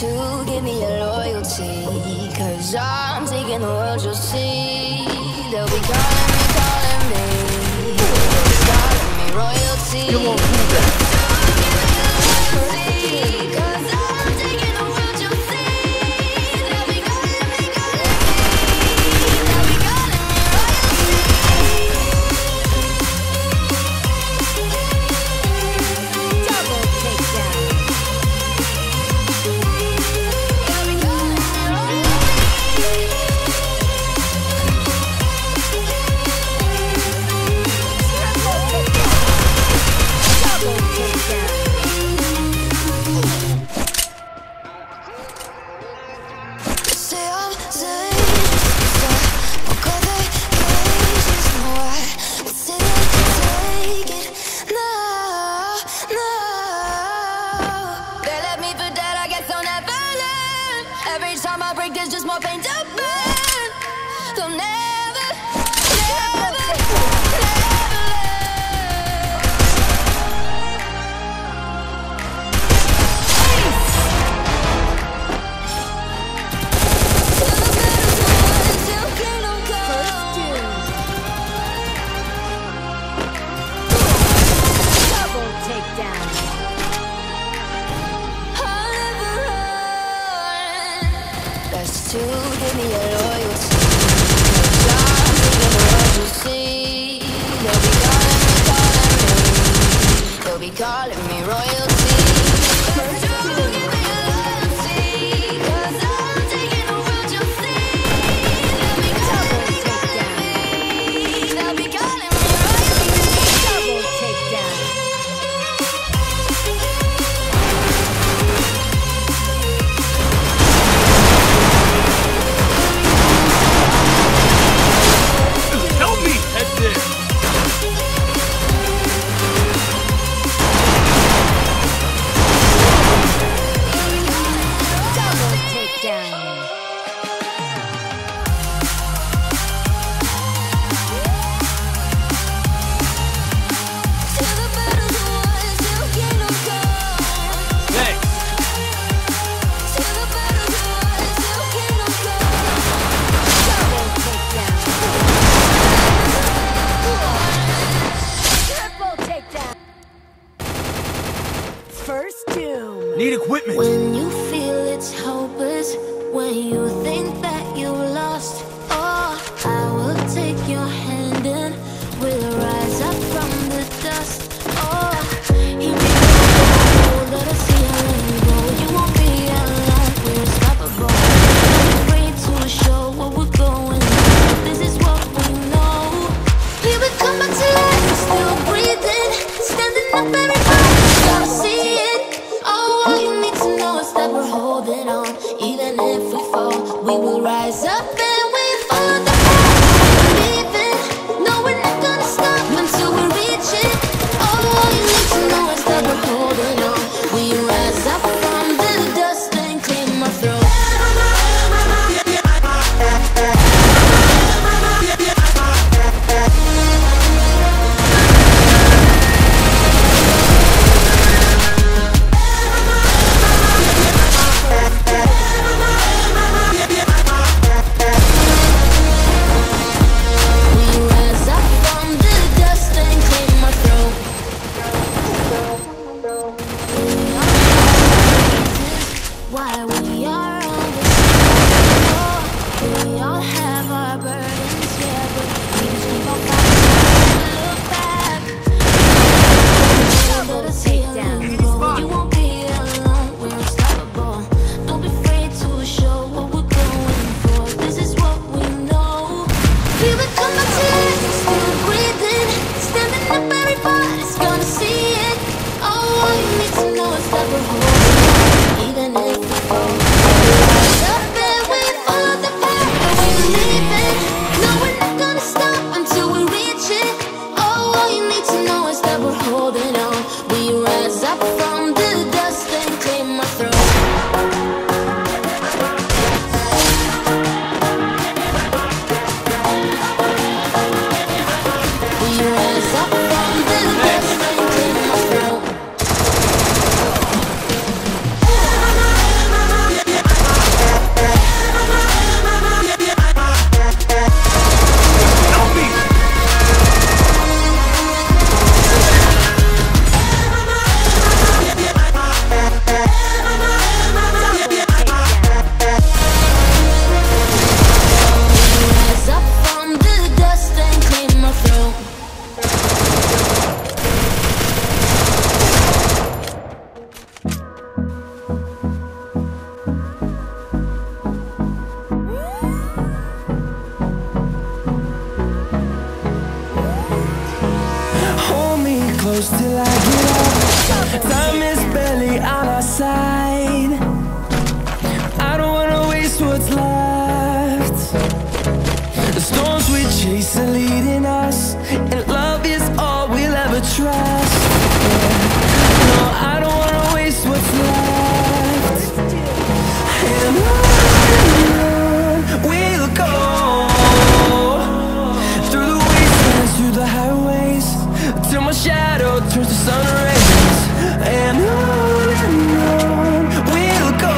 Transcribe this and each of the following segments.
To give me your loyalty, 'cause I'm taking the world, you'll see. They'll be calling me, calling me royalty. You won't do that. So give me your loyalty, 'cause I'm taking the world, you'll see. They'll be calling me, they'll be calling me royalty. Double takedown. Every time I break, there's just more pain to burn. They'll never, never, never. Double takedown. To give me your loyalty, 'cause I'm taking the world, you'll see. They'll be calling me, royalty. First you give me your loyalty, 'cause I'm taking the world, you'll see. They'll be calling me, royalty. Double takedown. First doom. Need equipment. When you feel it's hopeless, when you think that you lost, oh, I will take your hand and we'll rise up from the dust. Oh, he made you let us see how you go. You won't be alone. We're unstoppable. We're free to show what we're going through. This is what we know. We will come back to life, still breathing, standing up every time. Holding on, even if we fall, we will rise up and we follow the path. Even, no, we're not gonna stop until we reach it. All you need to know is that we're holding on. We rise up from the dust and clean my throat. Everybody's gonna see. inside. I don't wanna waste what's left. The storms we chase are leading us, and love is all we'll ever trust. Yeah. No, I don't wanna waste what's left. And on we'll go, through the wastelands, through the highways, till my shadow turns to sun rays. And on we'll go,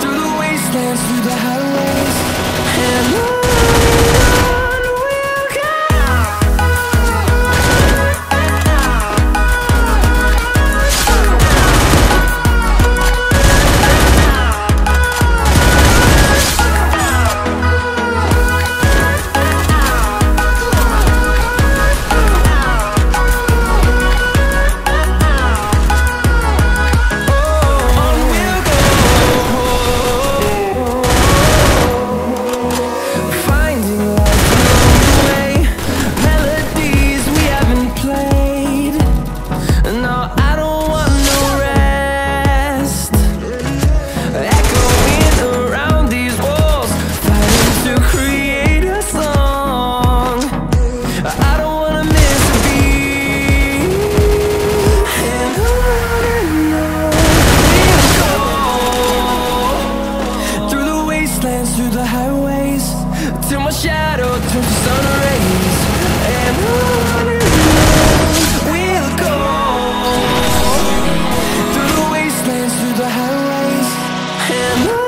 through the wastelands, through the highways. And on we'll go. Through the highways, till my shadow turns to sun rays. And on we'll go, through the wastelands, through the highways. And on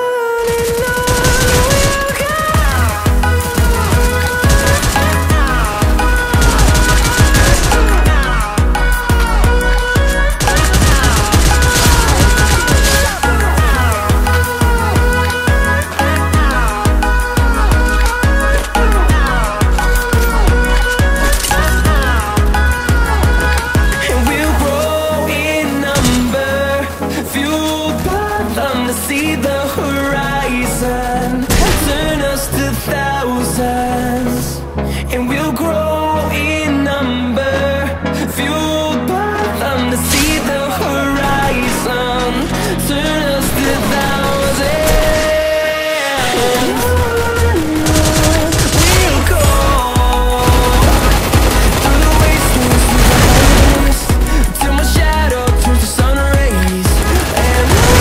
see the horizon, turn us to thousands, and we'll grow in number, fueled by them. To see the horizon, turn us to thousands, and we'll go, through the wastelands, through the highways, till my shadow turns to sun rays.